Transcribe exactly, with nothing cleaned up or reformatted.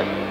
right?